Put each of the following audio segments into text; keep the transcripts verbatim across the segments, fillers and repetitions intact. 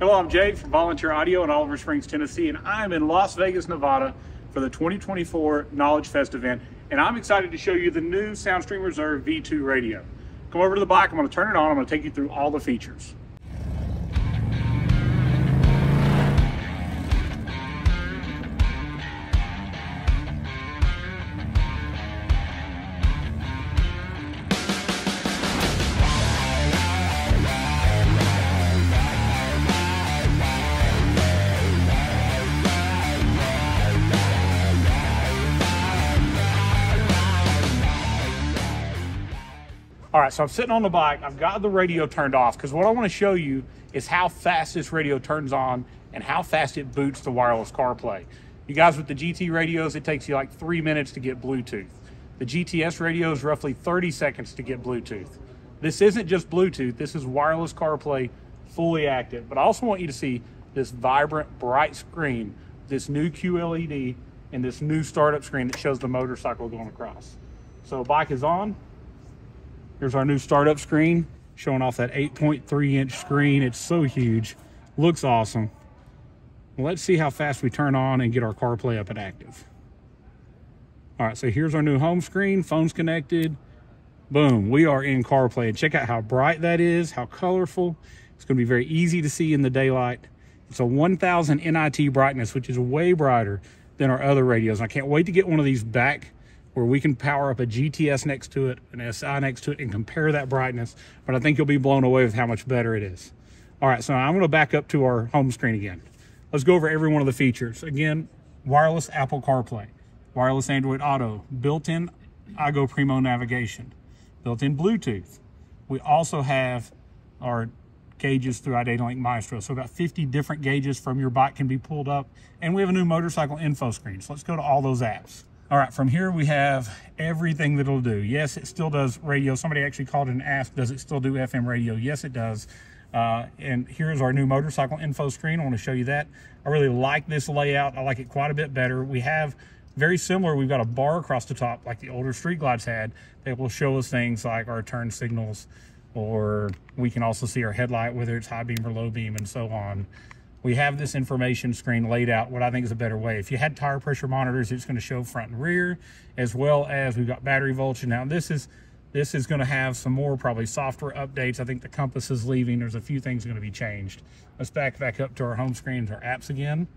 Hello, I'm Jay from Volunteer Audio in Oliver Springs, Tennessee, and I'm in Las Vegas, Nevada for the twenty twenty-four Knowledge Fest event, and I'm excited to show you the new SoundStream Reserve V two radio. Come over to the bike, I'm going to turn it on, I'm going to take you through all the features. All right, so I'm sitting on the bike, I've got the radio turned off because what I want to show you is how fast this radio turns on and how fast it boots the wireless CarPlay. You guys with the G T radios, it takes you like three minutes to get Bluetooth. The G T S radio is roughly thirty seconds to get Bluetooth. This isn't just Bluetooth, this is wireless CarPlay fully active, but I also want you to see this vibrant, bright screen, this new Q L E D, and this new startup screen that shows the motorcycle going across. So bike is on. Here's our new startup screen, showing off that eight point three inch screen. It's so huge, looks awesome. Let's see how fast we turn on and get our CarPlay up and active. All right, so here's our new home screen, phone's connected. Boom, we are in CarPlay. And check out how bright that is, how colorful. It's gonna be very easy to see in the daylight. It's a one thousand nit brightness, which is way brighter than our other radios. And I can't wait to get one of these back where we can power up a G T S next to it, an S I next to it, and compare that brightness. But I think you'll be blown away with how much better it is. All right, so I'm gonna back up to our home screen again. Let's go over every one of the features. Again, wireless Apple CarPlay, wireless Android Auto, built-in iGo Primo navigation, built-in Bluetooth. We also have our gauges through iDataLink Maestro. So about fifty different gauges from your bike can be pulled up. And we have a new motorcycle info screen. So let's go to all those apps. All right, from here we have everything that it'll do. Yes, it still does radio. Somebody actually called and asked, does it still do F M radio? Yes, it does. Uh, and here's our new motorcycle info screen. I want to show you that. I really like this layout. I like it quite a bit better. We have very similar, we've got a bar across the top like the older Street Glides had that will show us things like our turn signals, or we can also see our headlight, whether it's high beam or low beam and so on. We have this information screen laid out what I think is a better way. If you had tire pressure monitors, it's going to show front and rear, as well as we've got battery voltage. Now this is this is going to have some more probably software updates. I think the compass is leaving. There's a few things going to be changed. Let's back back up to our home screens, our apps again.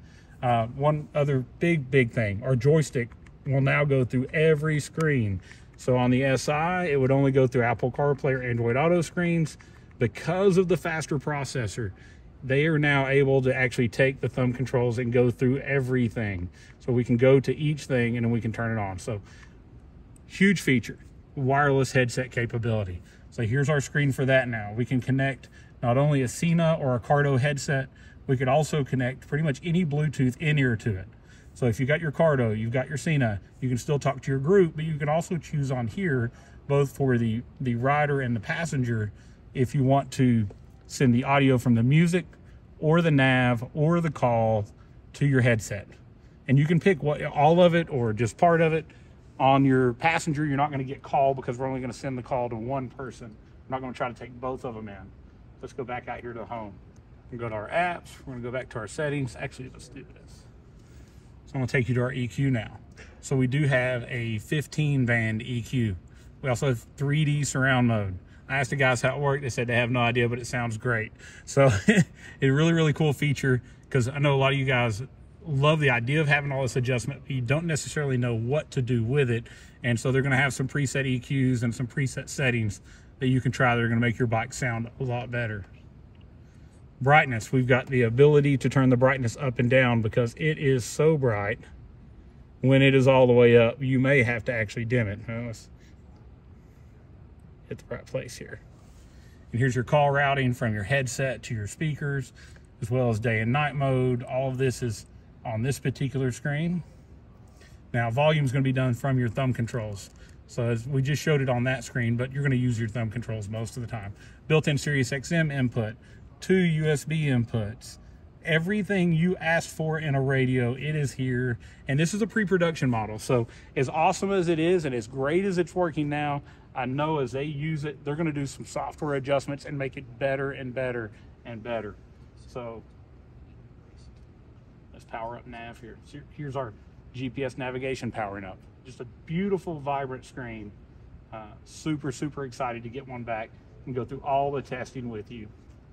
Uh, one other big big thing, our joystick will now go through every screen. So on the S I, it would only go through Apple CarPlay or Android Auto screens because of the faster processor. They are now able to actually take the thumb controls and go through everything. So we can go to each thing and then we can turn it on. So huge feature, wireless headset capability. So here's our screen for that now. We can connect not only a Sena or a Cardo headset, we could also connect pretty much any Bluetooth in-ear to it. So if you got your Cardo, you've got your Sena, you can still talk to your group, but you can also choose on here, both for the, the rider and the passenger, if you want to send the audio from the music or the nav or the call to your headset. And you can pick what, all of it or just part of it. On your passenger, you're not going to get call because we're only going to send the call to one person. We're not going to try to take both of them in. Let's go back out here to home and go to our apps. We're going to go back to our settings. Actually, let's do this. So I'm going to take you to our E Q now. So we do have a fifteen band E Q. We also have three D surround mode. I asked the guys how it worked. They said they have no idea, but it sounds great. So it's a really, really cool feature because I know a lot of you guys love the idea of having all this adjustment, but you don't necessarily know what to do with it. And so they're going to have some preset E Qs and some preset settings that you can try that are going to make your bike sound a lot better. Brightness. We've got the ability to turn the brightness up and down because it is so bright. When it is all the way up, you may have to actually dim it. Now, let's at the right place here. And here's your call routing from your headset to your speakers, as well as day and night mode. All of this is on this particular screen. Now volume is going to be done from your thumb controls. So as we just showed it on that screen, but you're going to use your thumb controls most of the time. Built-in Sirius X M input, two U S B inputs. Everything you asked for in a radio, it is here. And this is a pre-production model. So as awesome as it is and as great as it's working now, I know as they use it, they're going to do some software adjustments and make it better and better and better. So let's power up nav here. So here's our G P S navigation powering up. Just a beautiful, vibrant screen. Uh, super, super excited to get one back and go through all the testing with you.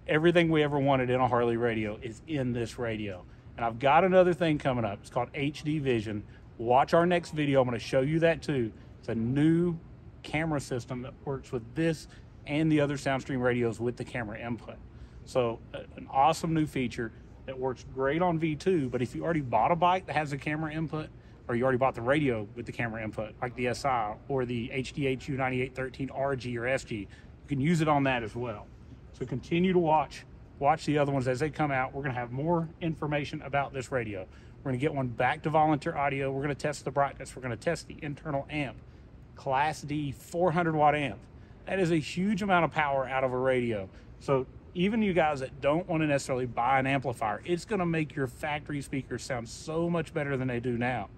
Everything we ever wanted in a Harley radio is in this radio. And I've got another thing coming up. It's called H D Vision. Watch our next video. I'm going to show you that too. It's a new camera system that works with this and the other SoundStream radios with the camera input. So uh, an awesome new feature that works great on V two, but if you already bought a bike that has a camera input, or you already bought the radio with the camera input, like the S I or the H D H U nine eight one three R G or S G, you can use it on that as well. So continue to watch, watch the other ones as they come out. We're gonna have more information about this radio. We're gonna get one back to Volunteer Audio. We're gonna test the brightness. We're gonna test the internal amp, Class D four hundred watt amp. That is a huge amount of power out of a radio. So even you guys that don't want to necessarily buy an amplifier, it's gonna make your factory speakers sound so much better than they do now.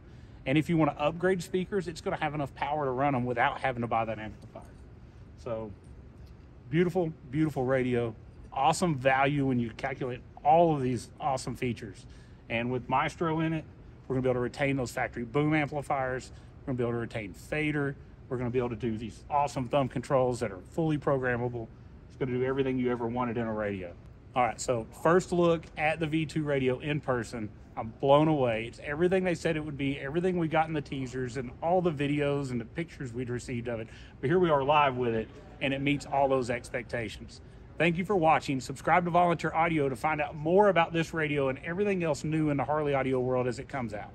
And if you want to upgrade speakers, it's going to have enough power to run them without having to buy that amplifier. So beautiful, beautiful radio. Awesome value when you calculate all of these awesome features. And with Maestro in it, we're going to be able to retain those factory boom amplifiers. We're going to be able to retain fader. We're going to be able to do these awesome thumb controls that are fully programmable. It's going to do everything you ever wanted in a radio. All right, so first look at the V two radio in person. I'm blown away. It's everything they said it would be, everything we got in the teasers and all the videos and the pictures we'd received of it. But here we are live with it, and it meets all those expectations. Thank you for watching. Subscribe to Volunteer Audio to find out more about this radio and everything else new in the Harley audio world as it comes out.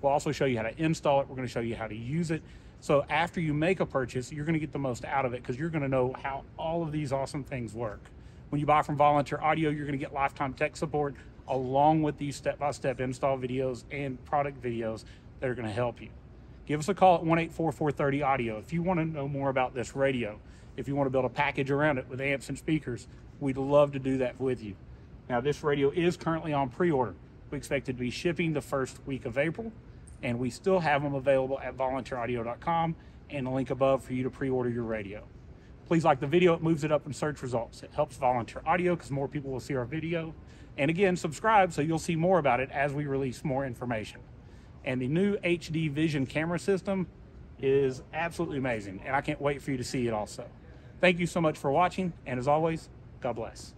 We'll also show you how to install it. We're going to show you how to use it. So after you make a purchase, you're going to get the most out of it because you're going to know how all of these awesome things work. When you buy from Volunteer Audio, you're going to get lifetime tech support along with these step-by-step install videos and product videos that are going to help you. Give us a call at one eight four four three zero audio if you want to know more about this radio. If you want to build a package around it with amps and speakers, we'd love to do that with you. Now, this radio is currently on pre-order. We expect it to be shipping the first week of April, and we still have them available at volunteer audio dot com and the link above for you to pre-order your radio. Please like the video. It moves it up in search results. It helps Volunteer Audio because more people will see our video. And again, subscribe so you'll see more about it as we release more information. And the new H D Vision camera system is absolutely amazing, and I can't wait for you to see it also. Thank you so much for watching, and as always, God bless.